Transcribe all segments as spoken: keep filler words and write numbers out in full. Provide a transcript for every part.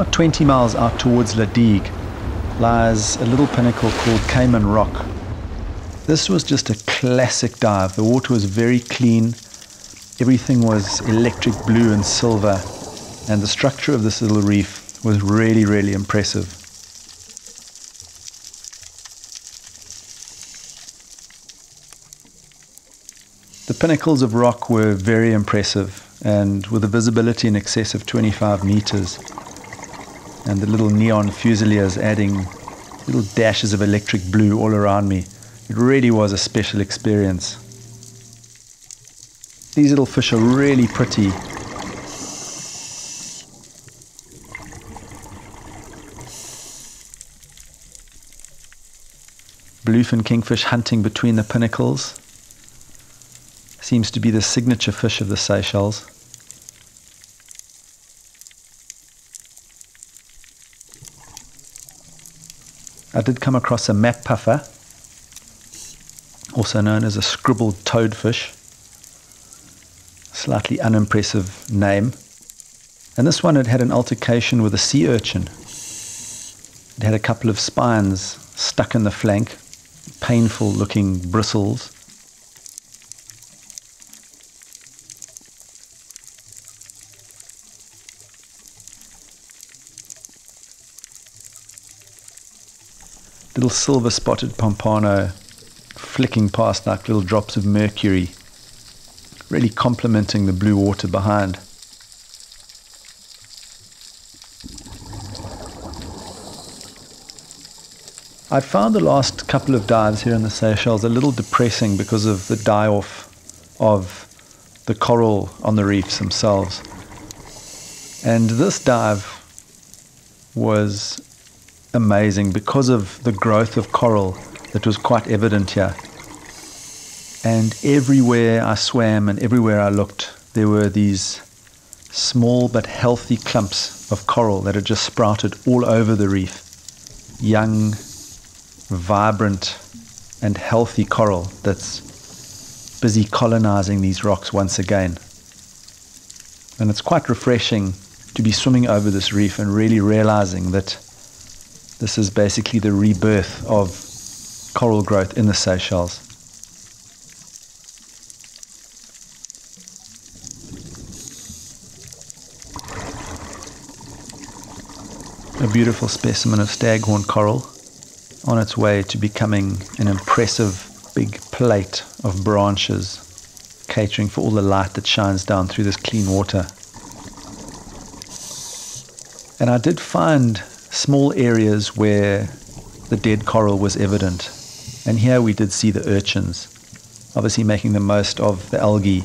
about twenty miles out towards La Digue lies a little pinnacle called Cayman Rock. This was just a classic dive. The water was very clean. Everything was electric blue and silver, and the structure of this little reef was really, really impressive. The pinnacles of rock were very impressive, and with a visibility in excess of twenty-five meters, and the little neon fusiliers adding little dashes of electric blue all around me. It really was a special experience. These little fish are really pretty. Bluefin kingfish hunting between the pinnacles seems to be the signature fish of the Seychelles. I did come across a map puffer, also known as a scribbled toadfish. Slightly unimpressive name. And this one had had an altercation with a sea urchin. It had a couple of spines stuck in the flank, painful looking bristles. Little silver-spotted pompano flicking past like little drops of mercury, really complementing the blue water behind. I found the last couple of dives here in the Seychelles a little depressing because of the die-off of the coral on the reefs themselves. And this dive was amazing because of the growth of coral that was quite evident here. And everywhere I swam and everywhere I looked, there were these small but healthy clumps of coral that had just sprouted all over the reef. Young, vibrant, and healthy coral that's busy colonizing these rocks once again. And it's quite refreshing to be swimming over this reef and really realizing that this is basically the rebirth of coral growth in the Seychelles. A beautiful specimen of staghorn coral on its way to becoming an impressive big plate of branches, catering for all the light that shines down through this clean water. And I did find small areas where the dead coral was evident, and here we did see the urchins, obviously making the most of the algae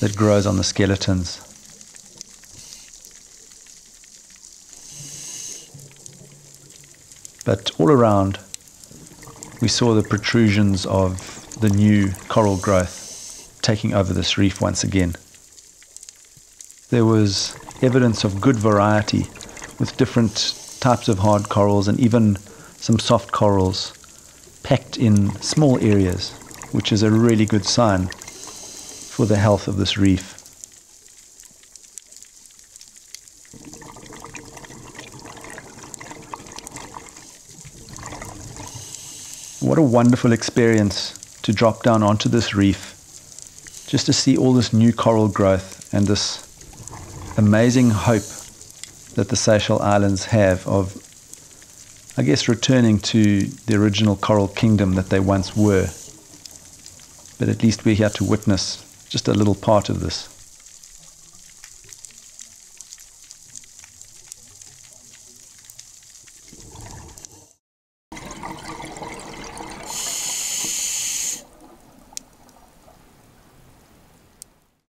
that grows on the skeletons. But all around, we saw the protrusions of the new coral growth taking over this reef once again. There was evidence of good variety with different types of hard corals and even some soft corals packed in small areas, which is a really good sign for the health of this reef. What a wonderful experience to drop down onto this reef, just to see all this new coral growth and this amazing hope that the Seychelles Islands have of, I guess, returning to the original coral kingdom that they once were. But at least we're here to witness just a little part of this.